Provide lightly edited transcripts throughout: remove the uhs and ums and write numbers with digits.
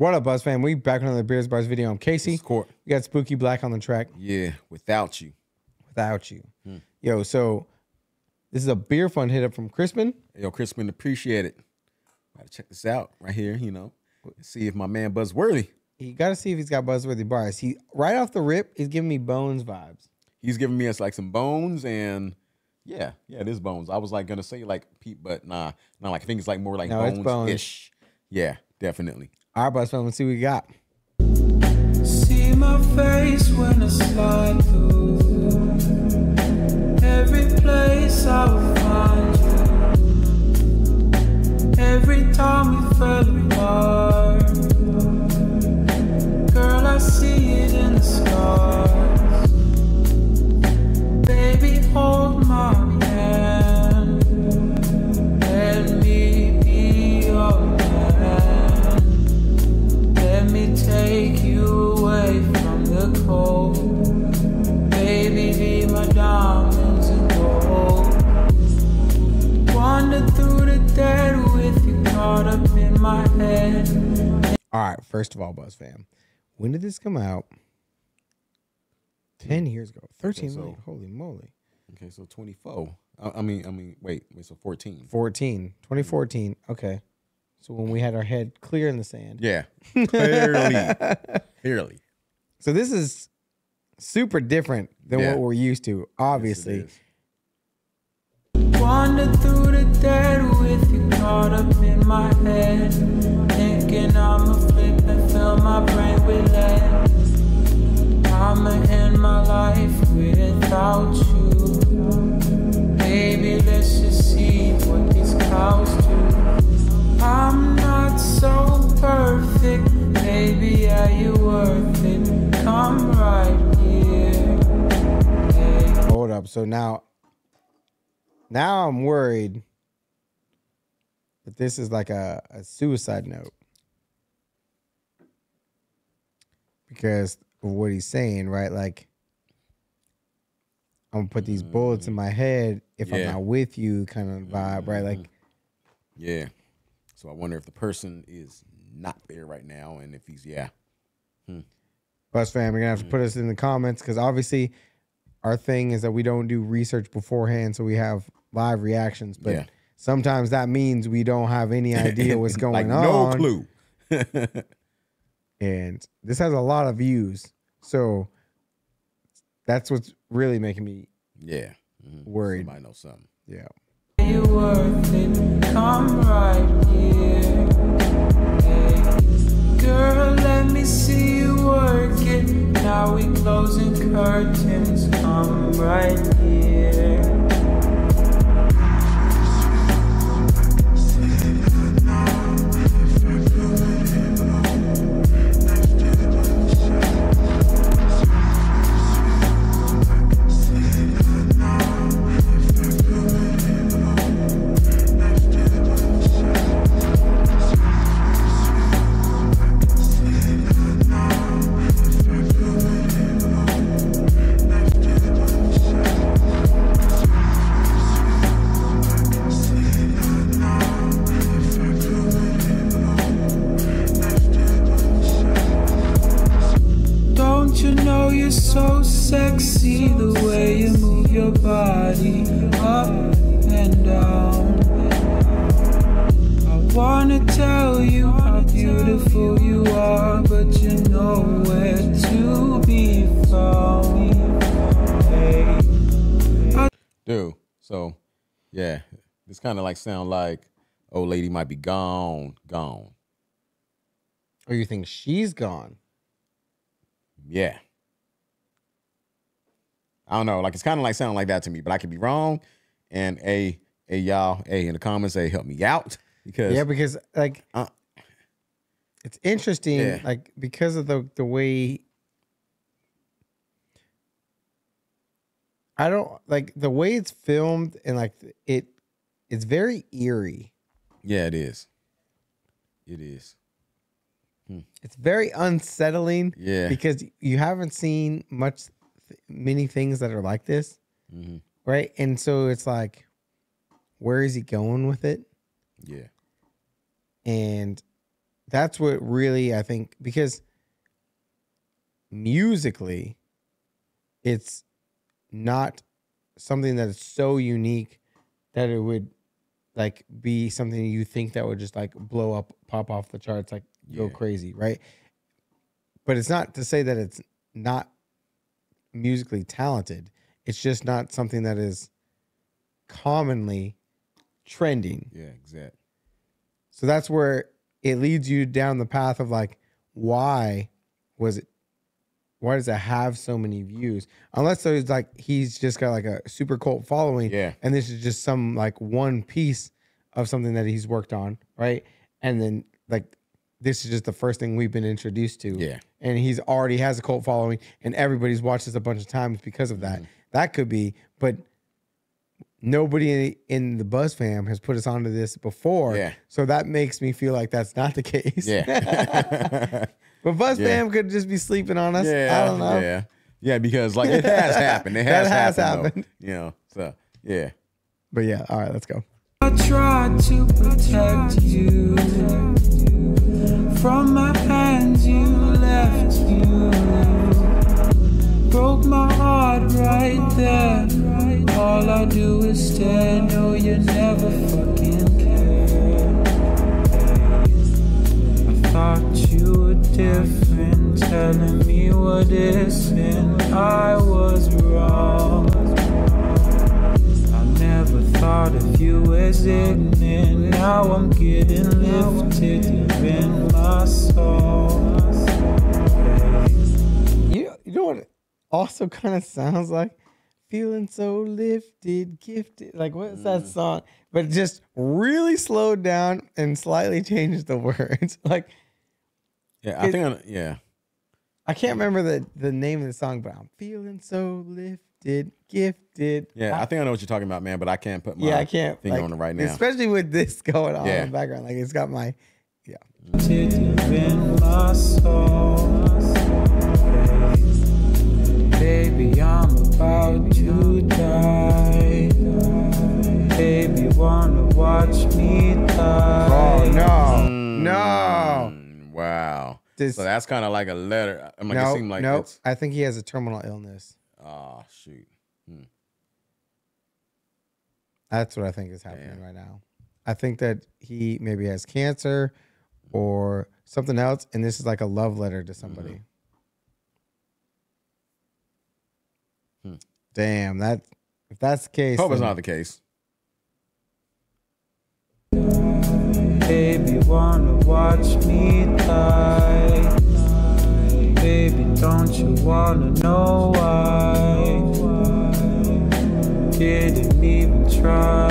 What up, BuzzFam? We back on another Beers Bars video. I'm Casey. Court. We got Spooky Black on the track. Yeah, without you. Without you. Yo, so this is a beer fund hit up from Crispin. Yo, Crispin, appreciate it. Gotta check this out right here, you know. See if my man Buzzworthy. You gotta see if he's got Buzzworthy bars. He right off the rip is giving me Bones vibes. He's giving me us like some Bones and yeah, it is Bones. I was like gonna say like Pete, but nah, like I think it's like more like Bones-ish. Yeah, definitely. All right, BuzzFam, let's see what we got. See my face when I slide through every place I will find you. Every time we fell apart, girl, I see it in the stars. Baby, hold my hand, let me be your take you away from the cold. Baby, be my diamonds and gold. Wander through the dead with you caught up in my head. All right, first of all, BuzzFam, when did this come out? 10 years ago. 13, so, holy moly. Okay, so 24. I mean, wait, so 14. 2014. Okay. So when we had our head clear in the sand. Yeah, clearly. So this is super different than what we're used to, obviously. Wander through the dead with you caught up in my head. Thinking I'm a flip and fill my brain with lead. I'ma end my life without you. Baby, let's just see what these cows do. I'm not so perfect, baby, are you worth it? Come right here. Hey. Hold up, so now I'm worried that this is like a suicide note because of what he's saying, right? Like, I'm gonna put these bullets in my head if I'm not with you kind of vibe, right? Like, yeah. So I wonder if the person is not there right now and if he's, BuzzFam, you're going to have to put us in the comments because obviously our thing is that we don't do research beforehand, so we have live reactions. But sometimes that means we don't have any idea what's going on. No clue. And this has a lot of views. So that's what's really making me worried. Somebody knows something. Yeah. You worth it, come right here. Hey. Girl, let me see you work it. Now we closing curtains, come right here. So sexy the way you move your body up and down. I wanna tell you how beautiful you are, but you're nowhere to be found. Hey. Dude, so this kind of like sound like old lady might be gone. Or you think she's gone? Yeah. I don't know, like it's kind of like sounding like that to me, but I could be wrong. And y'all, in the comments, help me out because like it's interesting, like because of the way the way it's filmed and like it's very eerie. Yeah, it is. It is. It's very unsettling. Yeah, because you haven't seen many things that are like this, right? And so it's like, where is he going with it? Yeah. And that's what really, I think, because musically it's not something that is so unique that it would like be something you think that would just like blow up, pop off the charts, like go crazy, right? But it's not to say that it's not musically talented. It's just not something that is commonly trending. Yeah, exactly. So that's where it leads you down the path of like, why was it? Why does it have so many views? Unless there's like, he's just got like a super cult following. Yeah. And this is just some like one piece of something that he's worked on. Right. And then like, this is just the first thing we've been introduced to. Yeah. And he's already has a cult following and everybody's watched this a bunch of times because of that. Mm-hmm. That could be, but nobody in the BuzzFam has put us onto this before. Yeah. So that makes me feel like that's not the case. Yeah. But BuzzFam could just be sleeping on us. Yeah, I don't know. Yeah, yeah, because like it has happened. It has, happened. Though, you know, so yeah. But yeah, all right, let's go. I tried to protect you from my hands. You left. You broke my heart right there. All I do is stare. No, you never fucking care. I thought you were different, telling me what is, and I was wrong. I never thought of you as ignorant. Now I'm getting lifted in my soul. You know what it also kind of sounds like? Feeling so lifted, gifted. Like, what's that song? But just really slowed down and slightly changed the words. Like, yeah, I can't remember the name of the song, but I'm feeling so lifted, gifted. Yeah, I think I know what you're talking about, man, but I can't put my finger on it right now. Especially with this going on in the background. Like, it's got my, Baby, I'm about to die. Baby, wanna watch me die. Oh, no. No. Wow. This, so that's kind of like a letter. I'm like, no, it seemed like I think he has a terminal illness. Oh, shoot. That's what I think is happening right now. I think that he maybe has cancer or something else, and this is like a love letter to somebody. Damn, that if that's the case. Hope it's not the case. Baby, wanna watch me die? Baby, don't you wanna know why? Didn't even try.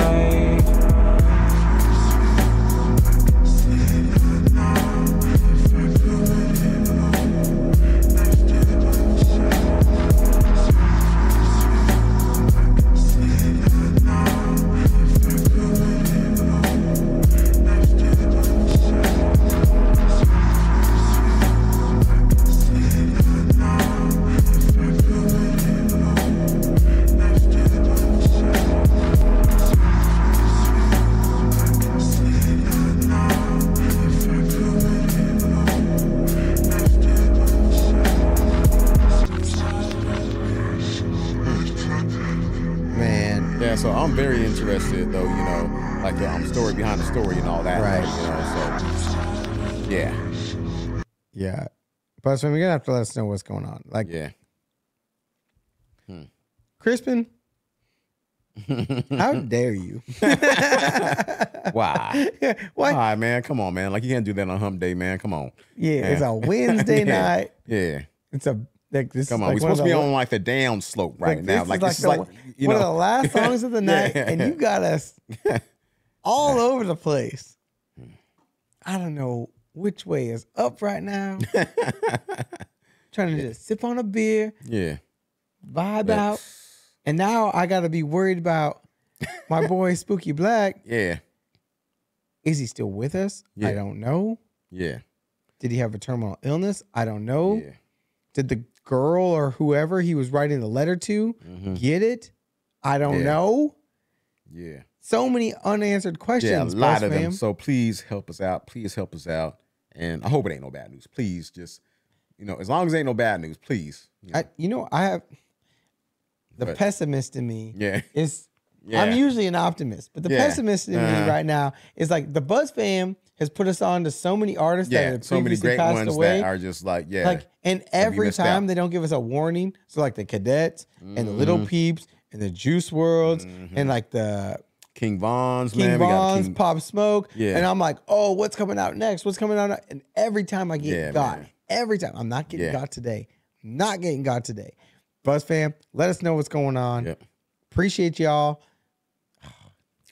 Very interested though, you know, like the story behind the story and all that, right? You know, so yeah. But we're gonna have to let us know what's going on. Like, Crispin, how dare you? Why? Why, man? Come on, man. Like, you can't do that on Hump Day, man. Come on. Yeah, man. It's a Wednesday night. Yeah, it's a. Like this Come on, we're supposed to be on like the down slope right now. Like this is like you know, one of the last songs of the night, and you got us all over the place. I don't know which way is up right now. Trying to just sip on a beer, vibe out, and now I got to be worried about my boy Spooky Black. Is he still with us? I don't know. Did he have a terminal illness? I don't know. Did the girl or whoever he was writing the letter to get it? I don't know. So many unanswered questions. Yeah, a lot of them. So please help us out. Please help us out. And I hope it ain't no bad news. Please, just, you know, as long as it ain't no bad news, please. You know, I have the pessimist in me. Yeah. I'm usually an optimist, but the pessimist in me right now is like the BuzzFam has put us on to so many artists that have previously passed away. That are just like, and every time they don't give us a warning. So like the Cadets and the Little Peeps and the Juice WRLDs and like the King Von's, King Von's, Pop Smoke. Yeah. And I'm like, oh, what's coming out next? What's coming out? And every time I get got, every time I'm not getting got today, not getting got today. BuzzFam, let us know what's going on. Yep. Appreciate y'all.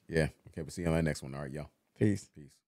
Yeah. Okay, we'll see you on that next one. All right, y'all. Peace. Peace.